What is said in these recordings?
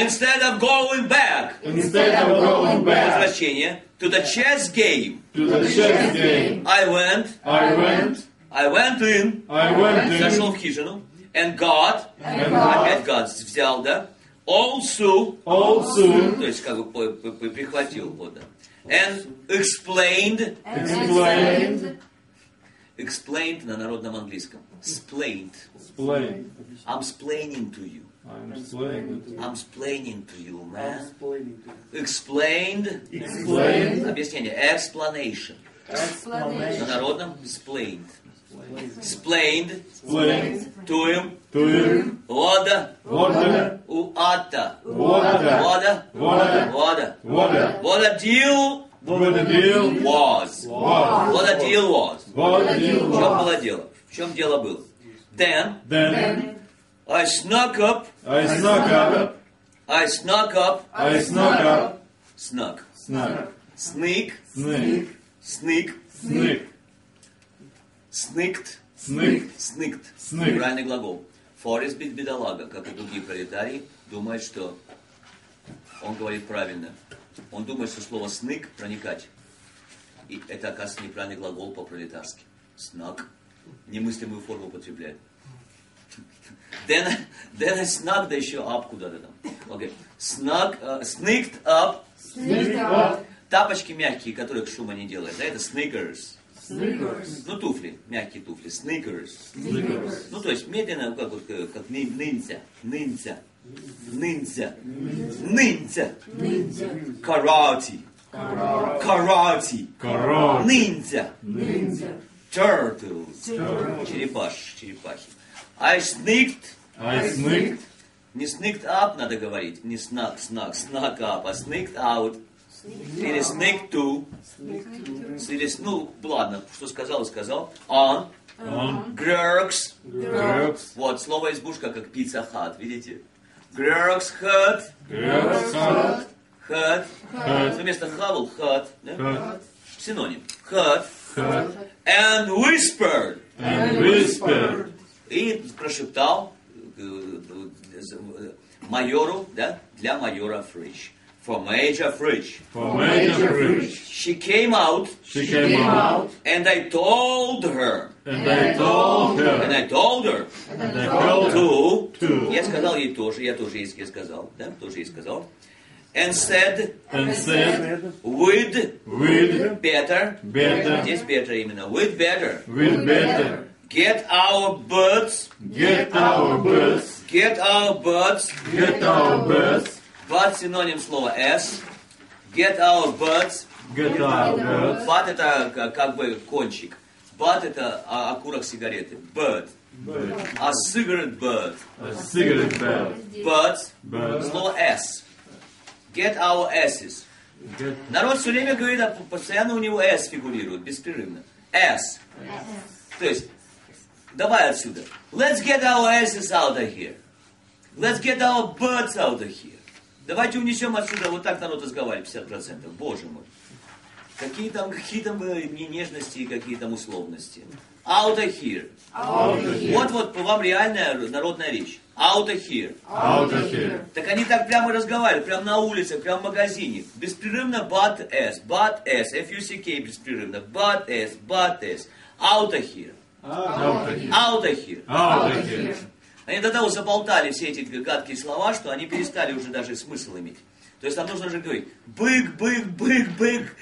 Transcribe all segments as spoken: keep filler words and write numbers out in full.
Instead of going back, instead of going back, to the chess game, to the chess game, I went, I went, I went in, I went in, зашел в хижину, and God, опять God взял, да, also, also, то есть как бы прихватил, вот, да, and explained, explained, explained на народном английском, explained, I'm explaining to you. I'm explaining. I'm explaining to you, man. Explained. Explained. Объяснение. Explanation. Explanation. На народном explained. Explained. Explained. To him. To him. Вода. Вода. Уата. Вода. Вода. Вода. Вода. Вода. Вода. Deal. Вода. Deal. Was. Вода. Deal was. Вода. Deal was. В чем было дело? В чем дело было? Then. Then. I snuck up. I snuck up. I snuck up. I snuck up. Snuck. Snuck. Sneak. Sneak. Sneak. Sneak. Sneaked. Sneaked. Sneaked. Sneaked. Правильный глагол. Форест бедолага, как и другие пролетарии, думает, что он говорит правильно. Он думает, что слово sneak проникать. И это, оказывается, неправильный глагол по-пролетарски. Snuck. Немыслимую форму употребляет. Then, then I snuck the еще up куда-то там. Okay. Snuck, uh, sneaked up. Sneaked up. Тапочки мягкие, которых шума не делает. Да, это sneakers. Sneakers. Ну, туфли, мягкие туфли. Sneakers. Sneakers. Ну, то есть медленно, как вот, как ниндзя. Ниндзя. Ниндзя. Ниндзя. Карати. Карати. Карати. Ниндзя. Ниндзя. Turtles. Черепаш, черепахи. I sneaked. I sneaked. Не sneaked up надо говорить, не snuck, snuck, snuck up, а sneaked out. Или sneaked to. Или, ну, ладно, что сказал и сказал. On. Greg's. Вот, слово избушка, как pizza hut, видите? Greg's hut. Greg's hut. Hut. Вместо hovel, hut. Синоним. Hut. And whispered. And whispered. И прошептал майору, да, для майора Фрич. For Major Fridge. For Major Fridge. She came out. She came out. And I told her. And I told her. And I told her. And I told her. To. Я сказал ей тоже, я тоже ей сказал, да, тоже ей сказал. And said, and said, with, with, better, better. Здесь better именно. With better. With better. Get our birds. Get our birds. Get our birds. Get our birds. But синоним слова s. Get our birds. Get our birds. But это как бы кончик. But это окурок сигареты. Bird. A cigarette bird. A cigarette bird. Birds. Слово s. Get our asses. Народ все время говорит, постоянно у него s фигурирует, беспрерывно. S. То есть давай отсюда. Let's get our asses out of here. Let's get our birds out of here. Давайте унесем отсюда. Вот так народ разговаривает пятьдесят процентов. Боже мой. Какие там, какие там нежности и какие там условности. Out of here. Out of here. Вот вот вам реальная народная речь. Out of here. Out of here. Так они так прямо разговаривают. Прямо на улице, прямо в магазине. Беспрерывно but s. But s. F U C K беспрерывно. But s. But s. Out of here. Out of here. Out of here. Out of here. Они до того заболтали все эти гадкие слова, что они перестали уже даже смысл иметь. То есть нам нужно же говорить бык, бык, бык, бык,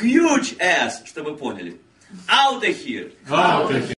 huge ass, чтобы поняли. Out of here. Out of here.